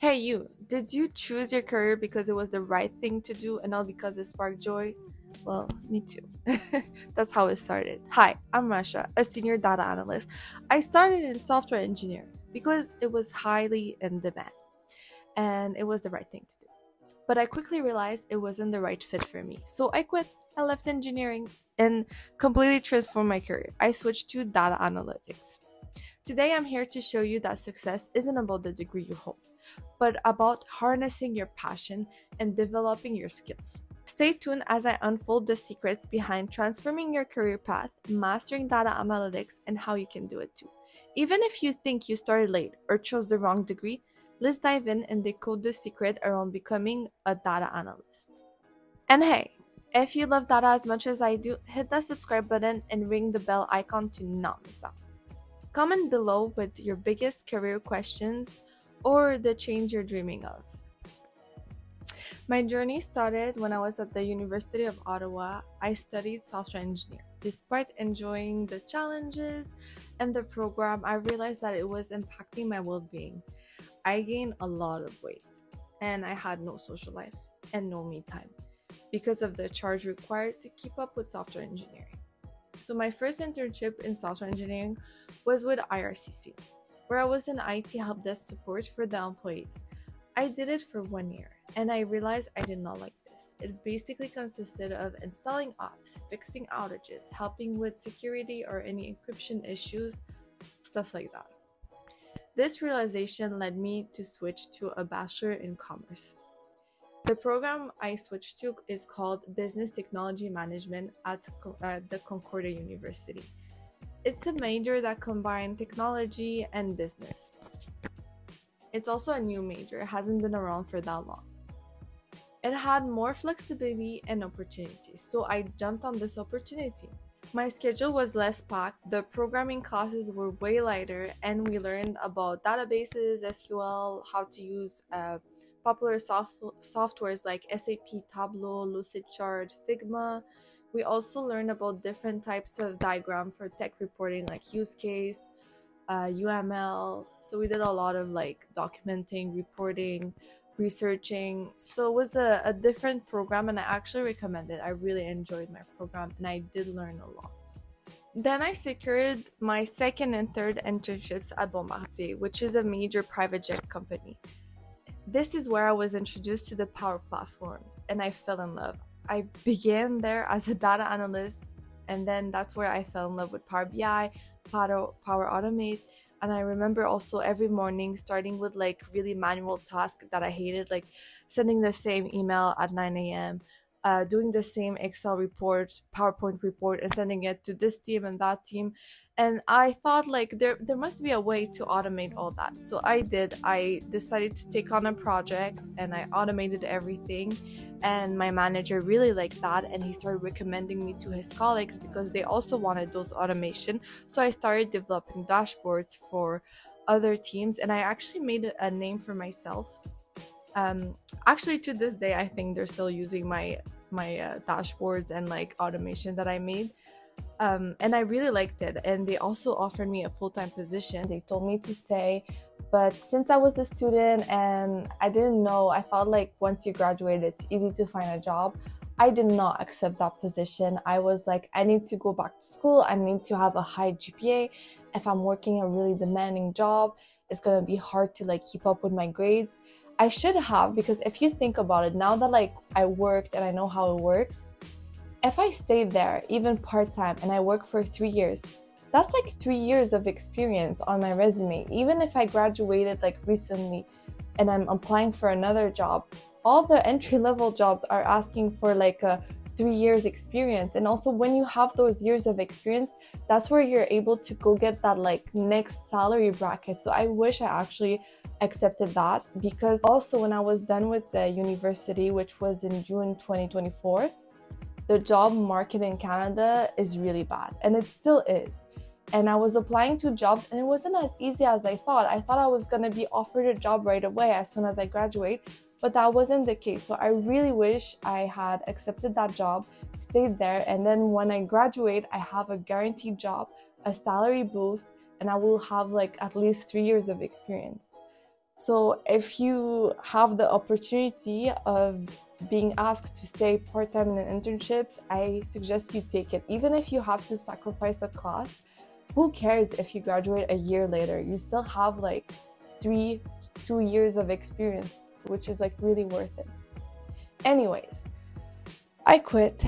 Hey you, did you choose your career because it was the right thing to do and not because it sparked joy? Well, me too. That's how it started. Hi, I'm Rasha, a senior data analyst. I started in software engineer because it was highly in demand and it was the right thing to do. But I quickly realized it wasn't the right fit for me. So I quit. I left engineering and completely transformed my career. I switched to data analytics. Today, I'm here to show you that success isn't about the degree you hold, but about harnessing your passion and developing your skills. Stay tuned as I unfold the secrets behind transforming your career path, mastering data analytics, and how you can do it too. Even if you think you started late or chose the wrong degree, let's dive in and decode the secret around becoming a data analyst. And hey, if you love data as much as I do, hit that subscribe button and ring the bell icon to not miss out. Comment below with your biggest career questions or the change you're dreaming of. My journey started when I was at the University of Ottawa. I studied software engineering. Despite enjoying the challenges and the program, I realized that it was impacting my well-being. I gained a lot of weight and I had no social life and no me time because of the charge required to keep up with software engineering. So my first internship in software engineering was with IRCC, where I was in IT help desk support for the employees. I did it for 1 year and I realized I did not like this. It basically consisted of installing apps, fixing outages, helping with security or any encryption issues, stuff like that. This realization led me to switch to a bachelor in commerce. The program I switched to is called Business Technology Management at the Concordia University. It's a major that combines technology and business. It's also a new major. It hasn't been around for that long. It had more flexibility and opportunities, so I jumped on this opportunity. My schedule was less packed, the programming classes were way lighter, and we learned about databases, SQL, how to use popular softwares like SAP, Tableau, Lucidchart, Figma. We also learned about different types of diagram for tech reporting like use case, UML. So we did a lot of like documenting, reporting, researching. So it was a different program and I actually recommend it. I really enjoyed my program and I did learn a lot. Then I secured my second and third internships at Bombardier, which is a major private jet company. This is where I was introduced to the Power platforms and I fell in love. I began there as a data analyst and then that's where I fell in love with Power BI, Power Automate, and I remember also every morning starting with like really manual tasks that I hated, like sending the same email at 9 a.m, doing the same Excel report, PowerPoint report, and sending it to this team and that team. And I thought like there must be a way to automate all that. So I decided to take on a project and I automated everything. And my manager really liked that and he started recommending me to his colleagues because they also wanted those automation. So I started developing dashboards for other teams and I actually made a name for myself. Actually to this day, I think they're still using my dashboards and like automation that I made. And I really liked it and they also offered me a full-time position. They told me to stay, but since I was a student and I didn't know, I thought like once you graduate it's easy to find a job. I did not accept that position. I was like, I need to go back to school, I need to have a high GPA. If I'm working a really demanding job, it's gonna be hard to like keep up with my grades. I should have, because if you think about it, now that like I worked and I know how it works, if I stay there even part-time and I work for 3 years, that's like 3 years of experience on my resume. Even if I graduated like recently and I'm applying for another job, all the entry-level jobs are asking for like a 3 years experience. And also when you have those years of experience, that's where you're able to go get that like next salary bracket. So I wish I actually accepted that, because also when I was done with the university, which was in June 2024, the job market in Canada is really bad and it still is. And I was applying to jobs and it wasn't as easy as I thought. I thought I was gonna be offered a job right away as soon as I graduate, but that wasn't the case. So I really wish I had accepted that job, stayed there, and then when I graduate, I have a guaranteed job, a salary boost, and I will have like at least 3 years of experience. So if you have the opportunity of being asked to stay part-time in an internship, I suggest you take it. Even if you have to sacrifice a class, who cares if you graduate a year later? You still have like 2 years of experience, which is like really worth it. Anyways, I quit.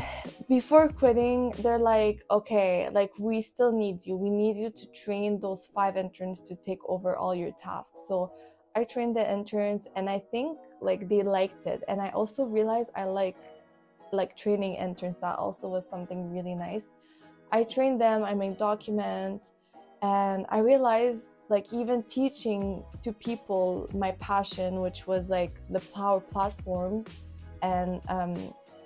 Before quitting, they're like, okay, like we still need you. We need you to train those 5 interns to take over all your tasks. So I trained the interns and I think like they liked it. And I also realized I like training interns. That also was something really nice. I trained them, I made document, and I realized like even teaching to people my passion, which was like the Power platforms and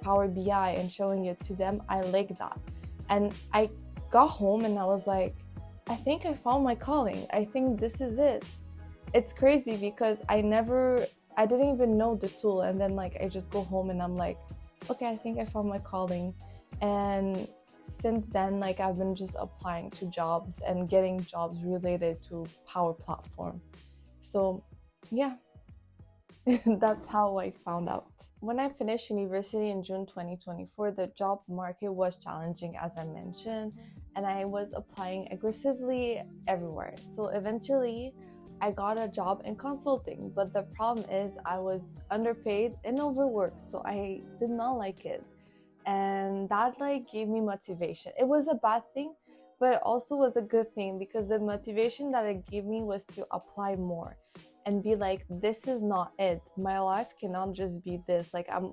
Power BI and showing it to them, I liked that. And I got home and I was like, I think I found my calling. I think this is it. It's crazy because I didn't even know the tool. And then like, I just go home and I'm like, okay, I think I found my calling. And since then, like I've been just applying to jobs and getting jobs related to Power Platform. So yeah, that's how I found out. When I finished university in June 2024, the job market was challenging, as I mentioned, and I was applying aggressively everywhere. So eventually, I got a job in consulting, but the problem is I was underpaid and overworked, so I did not like it. And that like gave me motivation. It was a bad thing, but it also was a good thing because the motivation that it gave me was to apply more and be like, this is not it. My life cannot just be this. Like I'm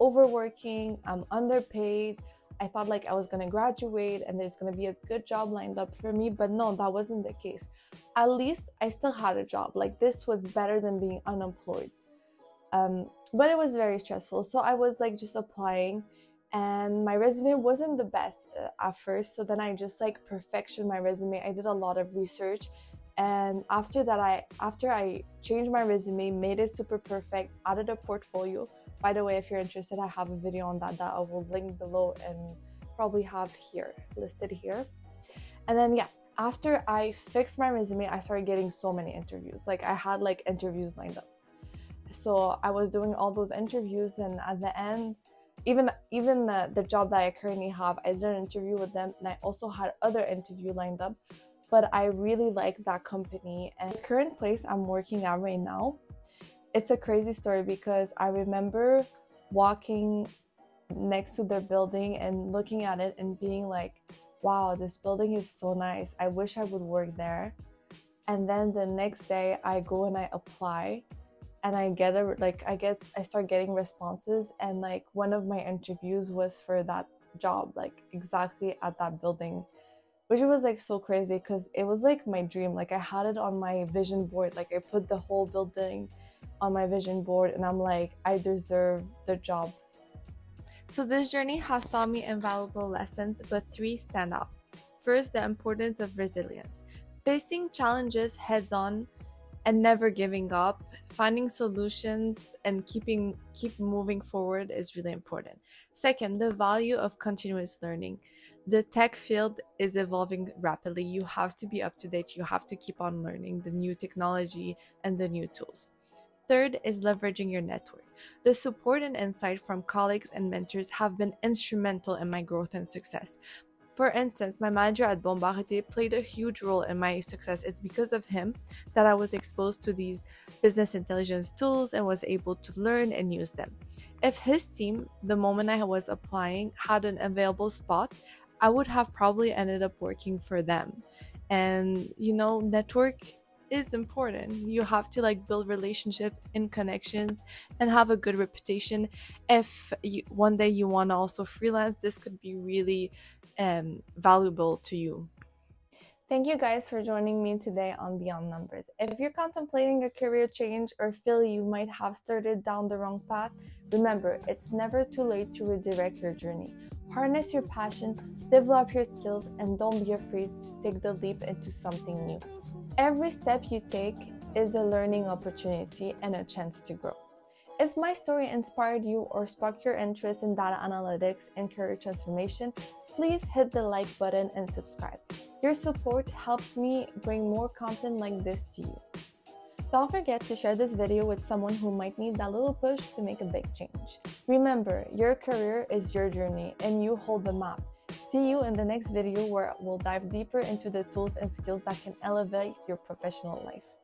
overworking, I'm underpaid. I thought like I was gonna graduate and there's gonna be a good job lined up for me, but no, that wasn't the case. At least I still had a job. Like this was better than being unemployed. But it was very stressful. So I was like just applying and my resume wasn't the best at first. So then I just like perfected my resume. I did a lot of research. And after that, after I changed my resume, made it super perfect, added a portfolio. By the way, if you're interested, I have a video on that I will link below and probably have here listed here. And then yeah, after I fixed my resume, I started getting so many interviews. Like I had like interviews lined up. So I was doing all those interviews, and at the end, even the job that I currently have, I did an interview with them, and I also had other interview lined up. But I really like that company. And the current place I'm working at right now, it's a crazy story because I remember walking next to their building and looking at it and being like, wow, this building is so nice. I wish I would work there. And then the next day I go and I apply and I start getting responses. And like one of my interviews was for that job, like exactly at that building. Which was like so crazy because it was like my dream. Like I had it on my vision board. Like I put the whole building on my vision board and I'm like, I deserve the job. So this journey has taught me invaluable lessons, but 3 stand out. First, the importance of resilience. Facing challenges heads on and never giving up, finding solutions and keep moving forward is really important. Second, the value of continuous learning. The tech field is evolving rapidly. You have to be up to date. You have to keep on learning the new technology and the new tools. Third is leveraging your network. The support and insight from colleagues and mentors have been instrumental in my growth and success. For instance, my manager at Bombardier played a huge role in my success. It's because of him that I was exposed to these business intelligence tools and was able to learn and use them. If his team, the moment I was applying, had an available spot, I would have probably ended up working for them. And you know, network is important. You have to like build relationships and connections and have a good reputation. If one day you want to also freelance, this could be really valuable to you. Thank you guys for joining me today on Beyond Numberz. If you're contemplating a career change or feel you might have started down the wrong path, remember, it's never too late to redirect your journey. Harness your passion, develop your skills, and don't be afraid to take the leap into something new. Every step you take is a learning opportunity and a chance to grow. If my story inspired you or sparked your interest in data analytics and career transformation, please hit the like button and subscribe. Your support helps me bring more content like this to you. Don't forget to share this video with someone who might need that little push to make a big change. Remember, your career is your journey and you hold the map. See you in the next video where we'll dive deeper into the tools and skills that can elevate your professional life.